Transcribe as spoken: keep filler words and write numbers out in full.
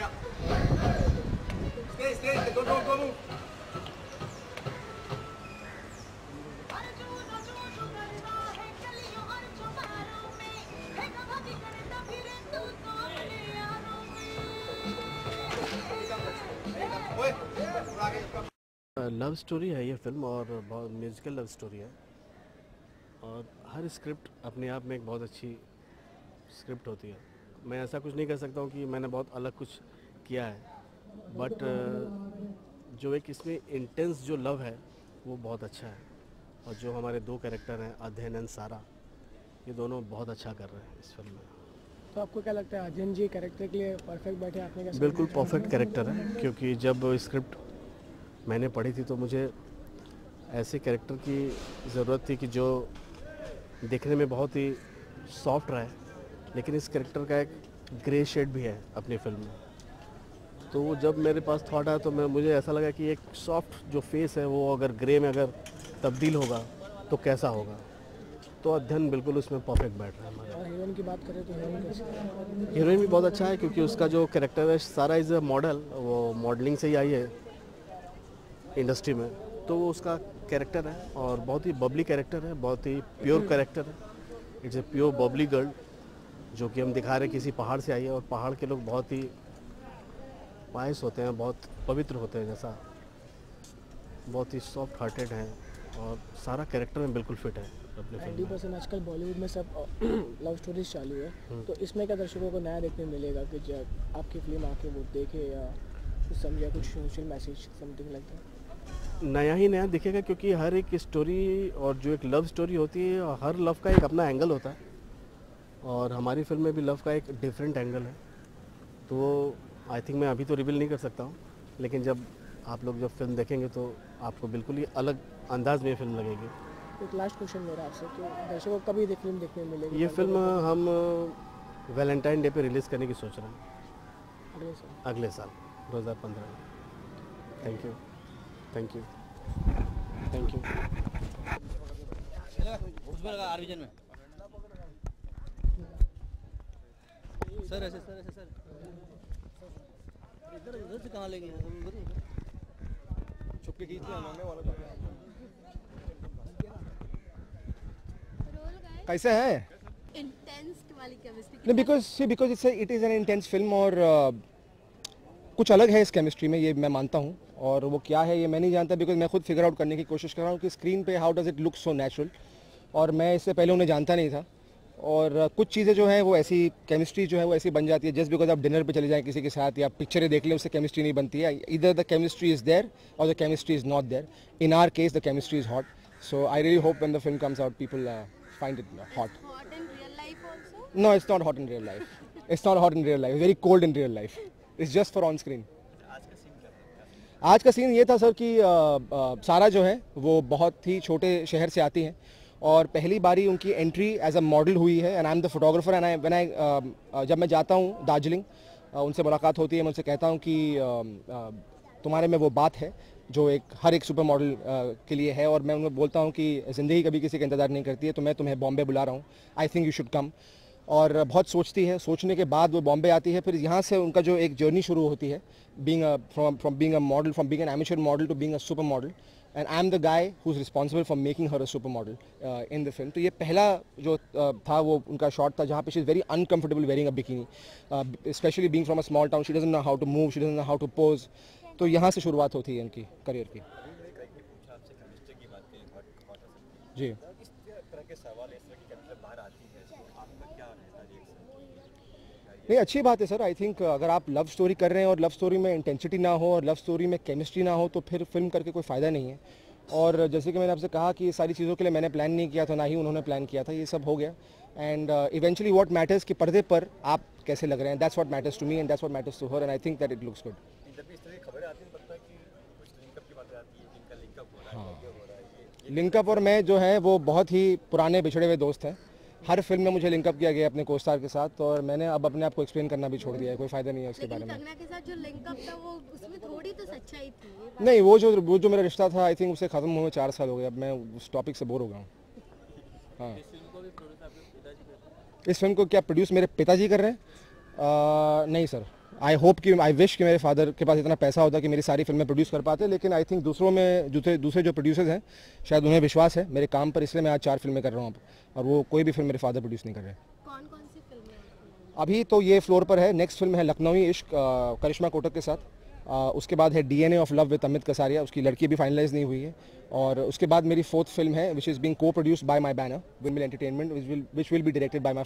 Stay, stay, stay. Don't move, don't move. Love story है ये film और बहुत म्यूजिकल लव स्टोरी है और हर स्क्रिप्ट अपने आप में एक बहुत अच्छी स्क्रिप्ट होती है। मैं ऐसा कुछ नहीं कह सकता हूँ कि मैंने बहुत अलग कुछ किया है, बट जो एक इसमें इंटेंस जो लव है वो बहुत अच्छा है और जो हमारे दो कैरेक्टर हैं अध्ययन एंड सारा, ये दोनों बहुत अच्छा कर रहे हैं इस फिल्म में। तो आपको क्या लगता है अर्जुन जी कैरेक्टर के लिए परफेक्ट बैठे आपने क्या? बिल्कुल परफेक्ट कैरेक्टर है, क्योंकि जब स्क्रिप्ट मैंने पढ़ी थी तो मुझे ऐसे कैरेक्टर की ज़रूरत थी कि जो देखने में बहुत ही सॉफ्ट रहे, लेकिन इस कैरेक्टर का एक ग्रे शेड भी है अपनी फिल्म में। तो वो जब मेरे पास थॉट आया तो मैं मुझे ऐसा लगा कि एक सॉफ्ट जो फेस है वो अगर ग्रे में अगर तब्दील होगा तो कैसा होगा, तो अध्ययन बिल्कुल उसमें परफेक्ट बैठ रहा है हमारा। और हीरोइन की बात करें तो हीरोइन कैसी? हीरोइन भी बहुत अच्छा है, क्योंकि उसका जो कैरेक्टर है सारा इज़ अ मॉडल, वो मॉडलिंग से ही आई है इंडस्ट्री में, तो वो उसका कैरेक्टर है और बहुत ही बबली कैरेक्टर है, बहुत ही प्योर कैरेक्टर है। It's a pure bubbly girl जो कि हम दिखा रहे किसी पहाड़ से आई है और पहाड़ के लोग बहुत ही पायस होते हैं, बहुत पवित्र होते हैं, जैसा बहुत ही सॉफ्ट हार्टेड हैं और सारा कैरेक्टर में बिल्कुल फिट है अपने फिल्म में। आजकल बॉलीवुड में सब लव स्टोरीज चालू है, तो इसमें क्या दर्शकों को नया देखने मिलेगा कि जब आपकी फिल्म आके वो देखे या कुछ समझे, कुछ सोशल मैसेज समथिंग लगता है? नया ही नया दिखेगा, क्योंकि हर एक स्टोरी और जो एक लव स्टोरी होती है और हर लव का एक अपना एंगल होता है और हमारी फिल्म में भी लव का एक डिफरेंट एंगल है। तो आई थिंक मैं अभी तो रिवील नहीं कर सकता हूँ, लेकिन जब आप लोग जब फिल्म देखेंगे तो आपको बिल्कुल ही अलग अंदाज में फिल्म लगेगी। एक लास्ट क्वेश्चन मेरा आपसे कि दर्शकों को कभी फिल्म देखने मिलेगी? ये फिल्म हम वैलेंटाइन डे पे रिलीज़ करने की सोच रहे हैं अगले साल, अगले साल दो हज़ार पंद्रह में। Thank you, thank you, thank you. Sir ऐसे सर ऐसे सर इधर इधर से कहाँ लेंगे हम, उधर छुप के खींच लेंगे वाला। कैसा है? इंटेंस वाली केमिस्ट्री? नहीं, because see because it's it is an intense film और कुछ अलग है इस केमिस्ट्री में, ये मैं मानता हूँ। और वो क्या है ये मैं नहीं जानता, बिकॉज मैं खुद फिगर आउट करने की कोशिश कर रहा हूँ कि स्क्रीन पे how does it look so natural, और मैं इससे पहले उन्हें जानता नहीं था। और कुछ चीज़ें जो हैं वो ऐसी केमिस्ट्री जो है वो ऐसी बन जाती है, जस्ट बिकॉज आप डिनर पे चले जाएं किसी के साथ या पिक्चरें देख लें उससे केमिस्ट्री नहीं बनती है। इधर द केमिस्ट्री इज़ देयर और the chemistry is not there. In our case the chemistry is hot, so I really hope when the film comes out people find it hot. No, it's not hot in real life, it's not hot in real life, very cold in real life, it's just for on screen. आज का scene ये था sir कि आ, आ, सारा जो है वो बहुत ही छोटे शहर से आती है और पहली बारी उनकी एंट्री एज अ मॉडल हुई है। And I am the photographer and I when I जब मैं जाता हूँ दार्जिलिंग, उनसे मुलाकात होती है, मैं उनसे कहता हूँ कि आ, आ, तुम्हारे में वो बात है जो एक हर एक सुपर मॉडल के लिए है। और मैं उनको बोलता हूँ कि ज़िंदगी कभी किसी का इंतज़ार नहीं करती है, तो मैं तुम्हें बॉम्बे बुला रहा हूँ, I think you should come. और बहुत सोचती है, सोचने के बाद वो बॉम्बे आती है। फिर यहाँ से उनका जो एक जर्नी शुरू होती है, being a from from being a model, from being an amateur model to being a super model. And I am the guy who is responsible for making her a super model in the film. तो ये पहला जो था वो उनका shot था जहाँ पे she is very uncomfortable wearing a bikini, specially being from a small town, she doesn't know how to move, she doesn't know how to pose. तो यहाँ से शुरुआत होती है इनकी करियर की। जी, नहीं अच्छी बात है सर। आई थिंक अगर आप लव स्टोरी कर रहे हैं और लव स्टोरी में इंटेंसिटी ना हो और लव स्टोरी में केमिस्ट्री ना हो तो फिर फिल्म करके कोई फ़ायदा नहीं है। और जैसे कि मैंने आपसे कहा कि सारी चीज़ों के लिए मैंने प्लान नहीं किया था, ना ही उन्होंने प्लान किया था, ये सब हो गया। एंड इवेंचुअली व्हाट मैटर्स कि पर्दे पर आप कैसे लग रहे हैं, that's what matters to me and that's what matters to her and I think that it looks good. Linkup और मैं जो है वो बहुत ही पुराने बिछड़े हुए दोस्त हैं। हर फिल्म में मुझे लिंकअप किया गया अपने कोस्टार के साथ और मैंने अब अपने आप को एक्सप्लेन करना भी छोड़ दिया है, कोई फायदा नहीं है उसके बारे में। कंगना के साथ जो लिंकअप था वो उसमें थोड़ी तो सच्चाई थी। नहीं, वो जो वो जो मेरा रिश्ता था आई थिंक उसे खत्म हुए में चार साल हो गए, अब मैं उस टॉपिक से बोर हो गया हूँ। हाँ, इस फिल्म को क्या प्रोड्यूस मेरे पिताजी कर रहे हैं? नहीं सर, आई होप कि आई विश कि मेरे फादर के पास इतना पैसा होता कि मेरी सारी फिल्में प्रोड्यूस कर पाते, लेकिन आई थिंक दूसरों में दूसरे दूसरे जो प्रोड्यूसर्स हैं शायद उन्हें विश्वास है मेरे काम पर, इसलिए मैं आज चार फिल्में कर रहा हूँ और वो कोई भी फिल्म मेरे फादर प्रोड्यूस नहीं कर रहे हैं। कौन कौन सी फिल्में? अभी तो ये फ्लोर पर है, नेक्स्ट फिल्म है लखनवी इश्क करिश्मा कोटक के साथ, उसके बाद है D N A of love with Amit Kasaria, उसकी लड़की भी फाइनलाइज नहीं हुई है, और उसके बाद मेरी फोर्थ फिल्म है which is being co produced by my banner Vimal entertainment which will be directed by my